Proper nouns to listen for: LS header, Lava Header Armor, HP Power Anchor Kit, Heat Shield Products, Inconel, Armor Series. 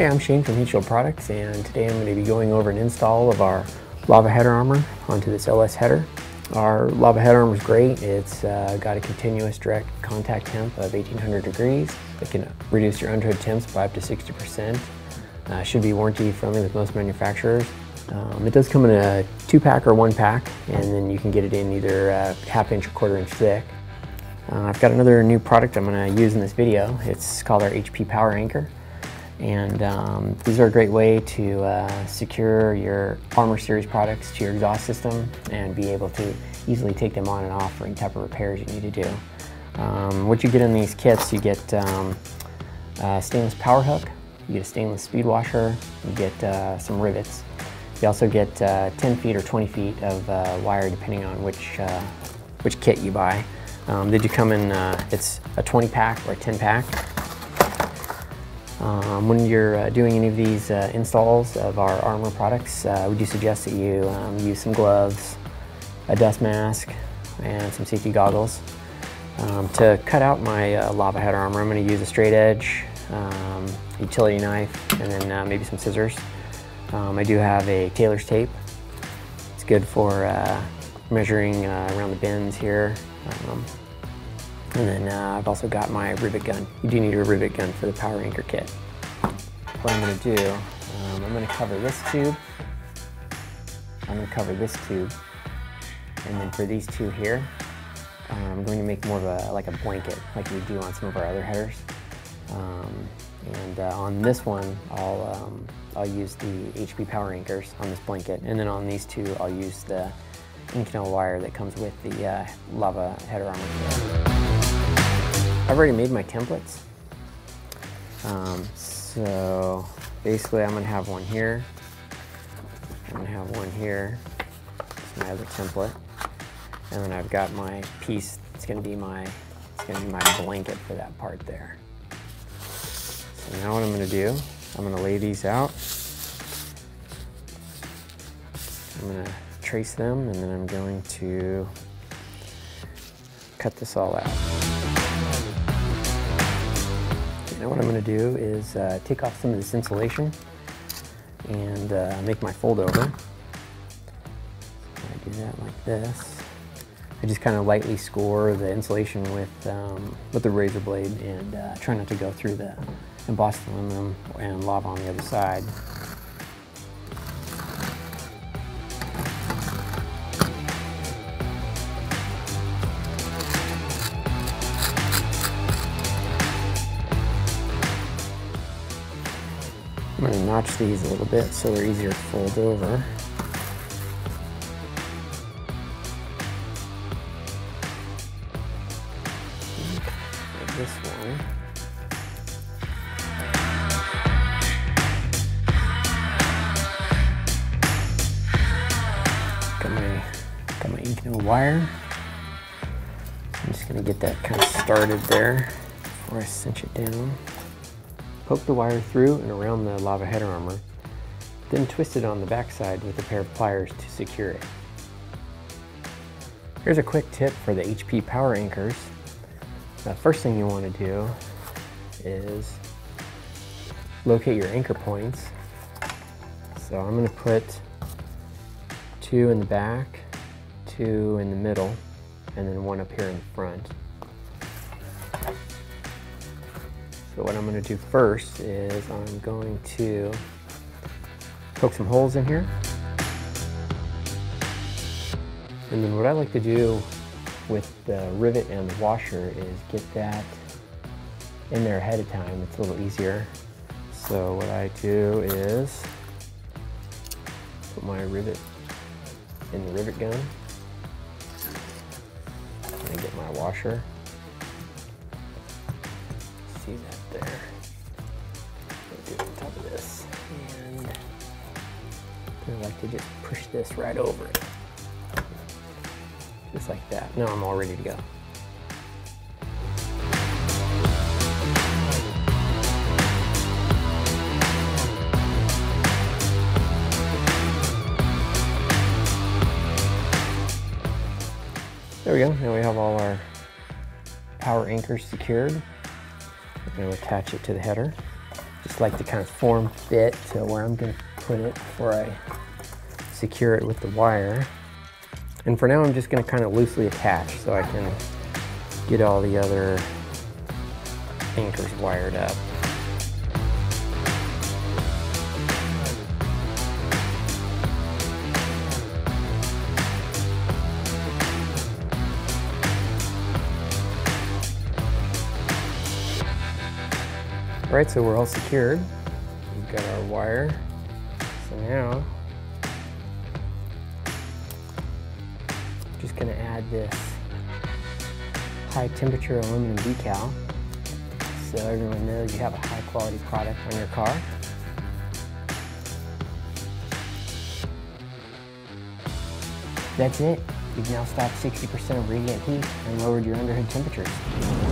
Hey, I'm Shane from Heat Shield Products, and today I'm going to be going over an install of our Lava Header Armor onto this LS header. Our Lava Header Armor is great. It's got a continuous direct contact temp of 1800 degrees. It can reduce your untried temps by up to 60%. Should be warranty friendly with most manufacturers. It does come in a 2-pack or 1-pack, and then you can get it in either 1/2 inch or 1/4 inch thick. I've got another new product I'm going to use in this video. It's called our HP Power Anchor. And these are a great way to secure your Armor Series products to your exhaust system and be able to easily take them on and off for any type of repairs you need to do. What you get in these kits, you get a stainless power hook, you get a stainless speed washer, you get some rivets. You also get 10 feet or 20 feet of wire, depending on which kit you buy. They do come in, it's a 20-pack or a 10-pack. When you're doing any of these installs of our Armor products, we do suggest that you use some gloves, a dust mask, and some safety goggles. To cut out my Lava Header Armor, I'm going to use a straight edge, utility knife, and then maybe some scissors. I do have a tailor's tape. It's good for measuring around the bends here. And then I've also got my rivet gun. You do need a rivet gun for the Power Anchor Kit. What I'm going to do, I'm going to cover this tube. And then for these two here, I'm going to make more of like a blanket, like we do on some of our other headers. And on this one, I'll use the HP Power Anchors on this blanket. And then on these two, I'll use the Inconel wire that comes with the Lava Header Armor. I've already made my templates. So basically I'm going to have one here. That's my other template. And then I've got my piece. It's going to be my blanket for that part there. So now what I'm going to do, I'm going to lay these out. I'm going to trace them, and then I'm going to cut this all out. Now what I'm going to do is take off some of this insulation and make my fold over. So I do that like this. I just kind of lightly score the insulation with the razor blade, and try not to go through the embossed aluminum and lava on the other side. I'm going to notch these a little bit so they're easier to fold over. And this one. Got my Inconel wire. I'm just going to get that kind of started there before I cinch it down. Poke the wire through and around the Lava Header Armor, then twist it on the backside with a pair of pliers to secure it. Here's a quick tip for the HP Power Anchors. The first thing you want to do is locate your anchor points. So I'm going to put 2 in the back, 2 in the middle, and then 1 up here in the front. So what I'm going to do first is I'm going to poke some holes in here. And then what I like to do with the rivet and the washer is get that in there ahead of time. It's a little easier. So what I do is put my rivet in the rivet gun and get my washer. See that there. Do it on top of this, and I like to just push this right over it, just like that. Now I'm all ready to go. There we go. Now we have all our power anchors secured. I'm going to attach it to the header. just like to kind of form fit to where I'm going to put it before I secure it with the wire. And for now I'm just going to kind of loosely attach so I can get all the other anchors wired up. All right, so we're all secured. We've got our wire. So now, I'm just gonna add this high temperature aluminum decal so everyone knows you have a high quality product on your car. That's it. You've now stopped 60% of radiant heat and lowered your underhood temperatures.